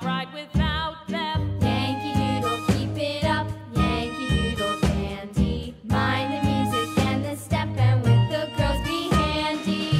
cannot ride without them. Yankee Doodle, keep it up, Yankee Doodle dandy. Mind the music and the step, and with the girls be handy.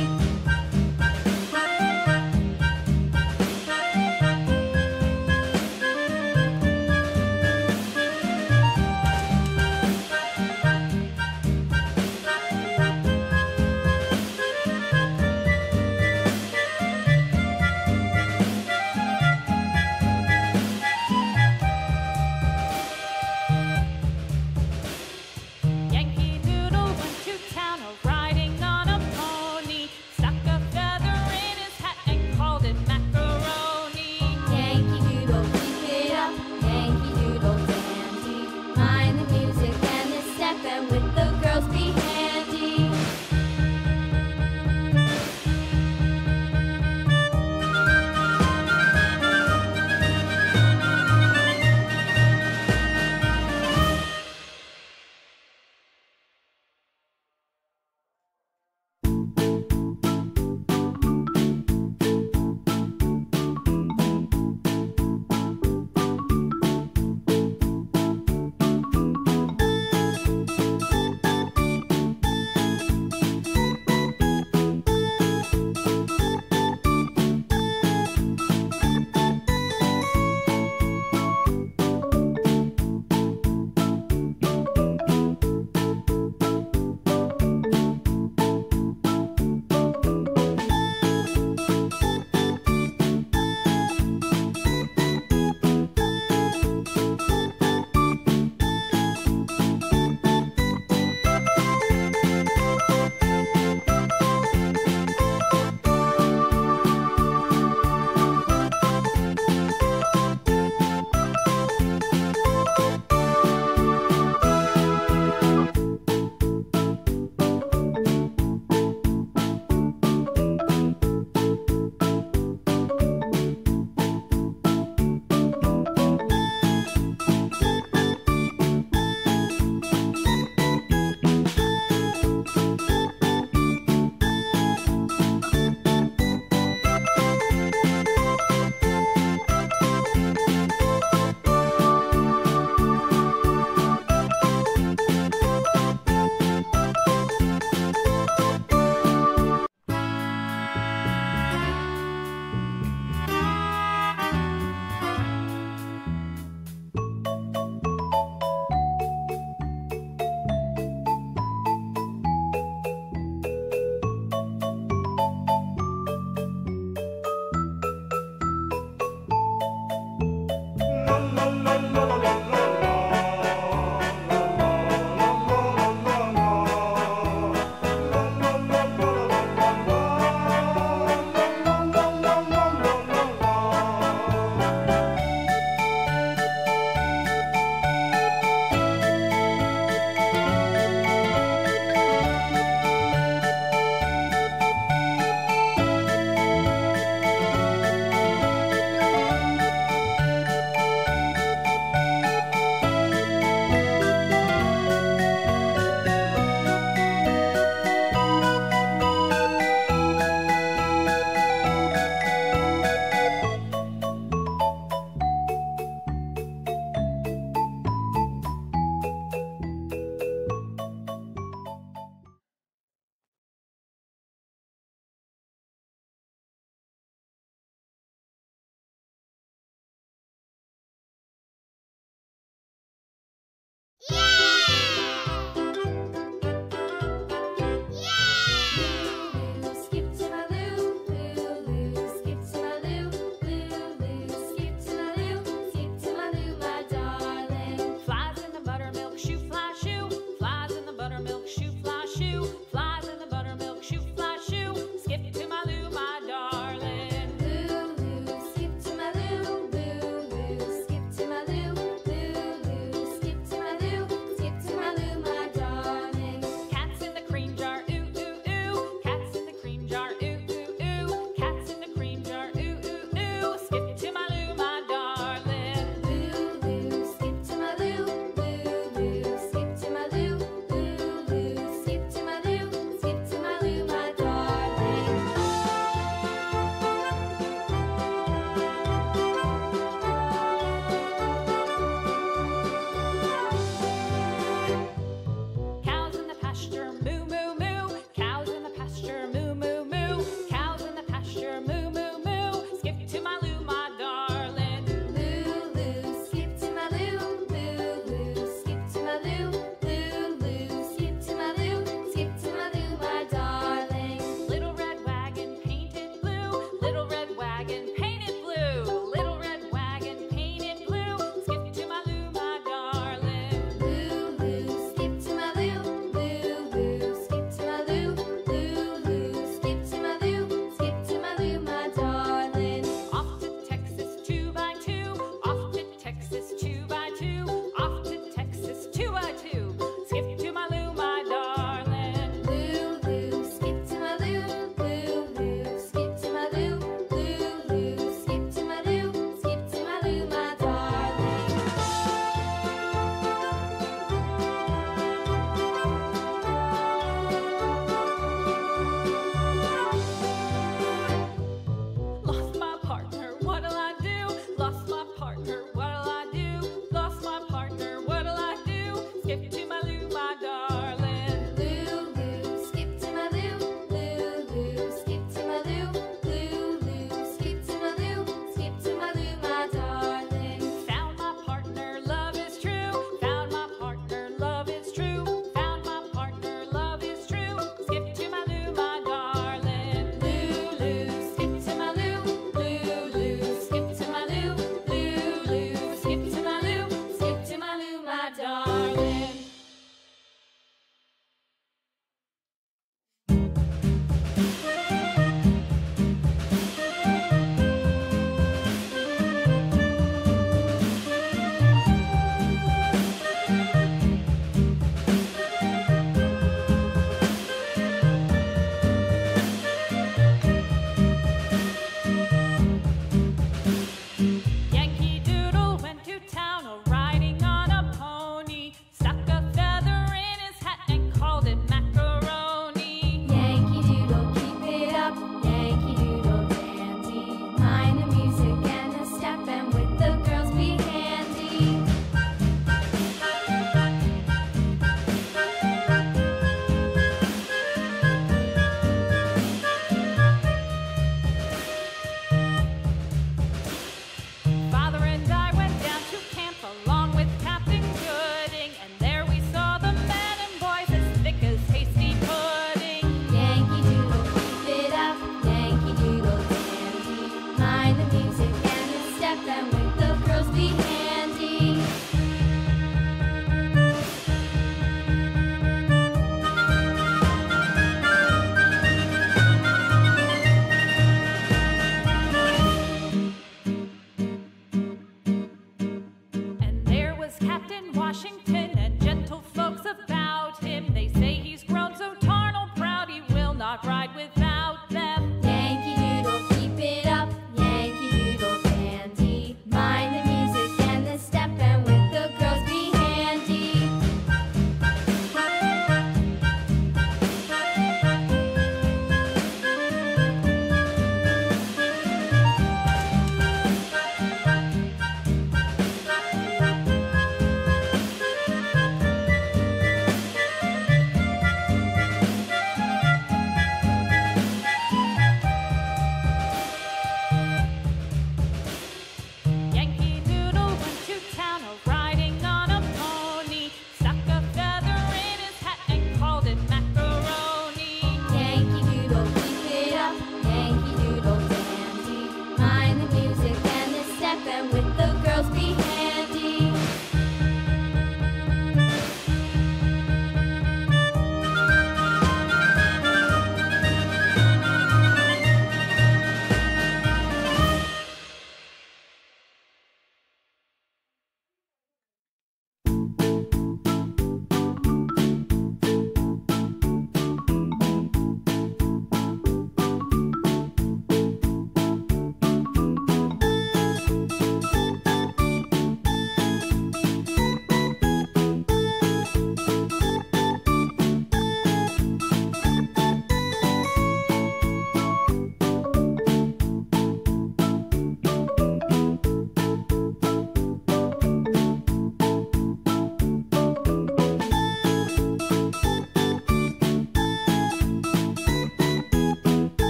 Washington and gentle folks about him. They say he's grown so tarnal proud he will not ride without them. Yankee Doodle, keep it up, Yankee Doodle dandy. Mind the music and the step, and with the girls be handy.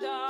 da.